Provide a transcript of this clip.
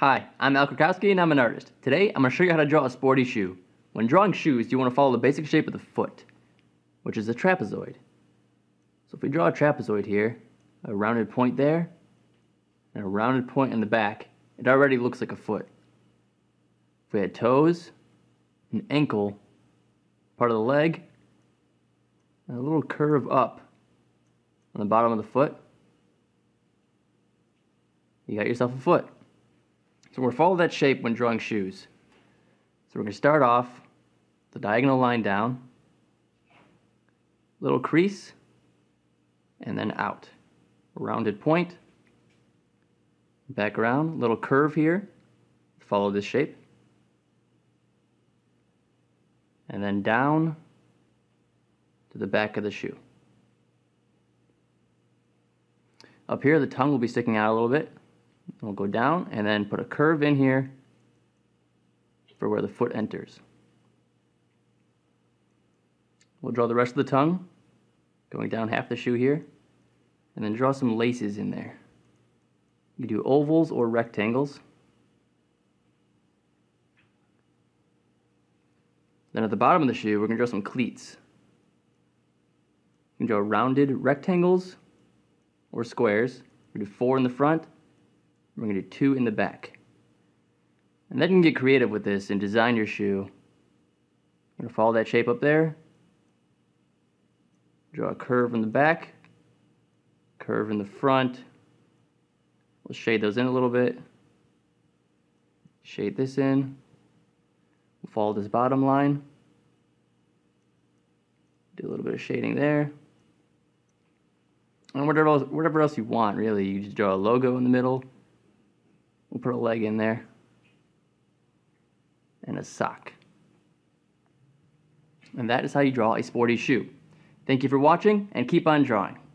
Hi, I'm Al Krakowski and I'm an artist. Today, I'm going to show you how to draw a sporty shoe. When drawing shoes, you want to follow the basic shape of the foot, which is a trapezoid. So if we draw a trapezoid here, a rounded point there, and a rounded point in the back, it already looks like a foot. If we had toes, an ankle, part of the leg, and a little curve up on the bottom of the foot, you got yourself a foot. So we're going to follow that shape when drawing shoes. So we're going to start off the diagonal line down, little crease, and then out. Rounded point, back around, little curve here, follow this shape, and then down to the back of the shoe. Up here the tongue will be sticking out a little bit. We'll go down and then put a curve in here for where the foot enters. We'll draw the rest of the tongue, going down half the shoe here, and then draw some laces in there. You can do ovals or rectangles. Then at the bottom of the shoe, we're going to draw some cleats. You can draw rounded rectangles or squares. We're going to do 4 in the front. We're going to do 2 in the back. And then you can get creative with this and design your shoe. I'm going to follow that shape up there. Draw a curve in the back. Curve in the front. We'll shade those in a little bit. Shade this in. We'll follow this bottom line. Do a little bit of shading there. And whatever else you want, really. You just draw a logo in the middle. We'll put a leg in there and a sock. And that is how you draw a sporty shoe. Thank you for watching, and keep on drawing.